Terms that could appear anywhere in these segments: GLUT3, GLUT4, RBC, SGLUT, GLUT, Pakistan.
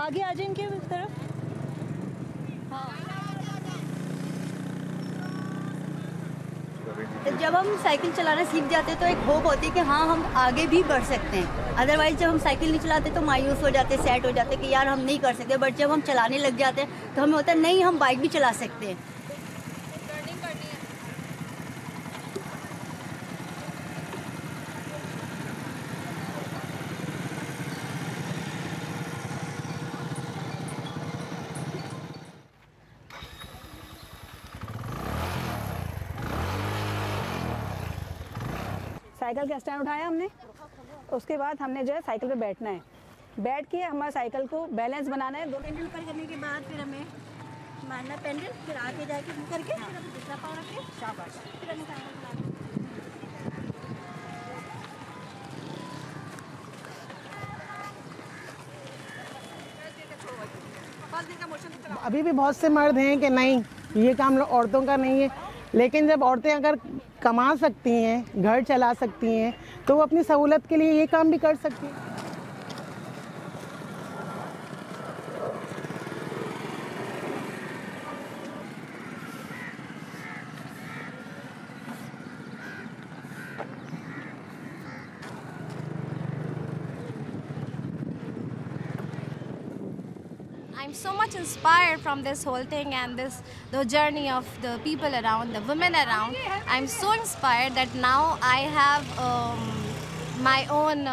आगे आ जाए इनके तरफ। हाँ, जब हम साइकिल चलाना सीख जाते हैं तो एक होप होती है कि हाँ हम आगे भी बढ़ सकते हैं। अदरवाइज जब हम साइकिल नहीं चलाते तो मायूस हो जाते, सेट हो जाते कि यार हम नहीं कर सकते। बट जब हम चलाने लग जाते हैं तो हमें होता है नहीं, हम बाइक भी चला सकते हैं। साइकिल का स्टैंड उठाया हमने, उसके बाद हमने जो है साइकिल पे बैठना है। बैठ के हमारे साइकिल को बैलेंस बनाना है। दो पेंडल ऊपर करने के बाद फिर हमें मारना पेंडल, फिर आगे जाके मुंह करके फिर दूसरा पाँव रख के शाबाश, फिर हमें साइकिल चलाना है। अभी भी बहुत से मर्द हैं कि नहीं ये काम औरतों का नहीं है, लेकिन जब औरतें अगर कमा सकती हैं, घर चला सकती हैं, तो वो अपनी सहूलत के लिए ये काम भी कर सकती हैं। I'm so much inspired from this whole thing and the journey of the people around, the women around. I'm so inspired that now I have my own,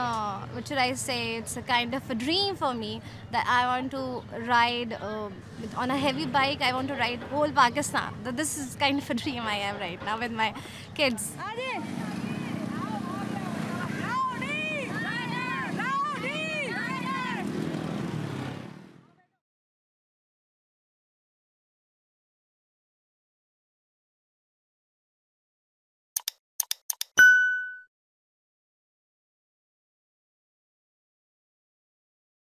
what should I say, it's a kind of a dream for me that I want to ride on a heavy bike. I want to ride whole Pakistan. This is kind of a dream I have right now with my kids.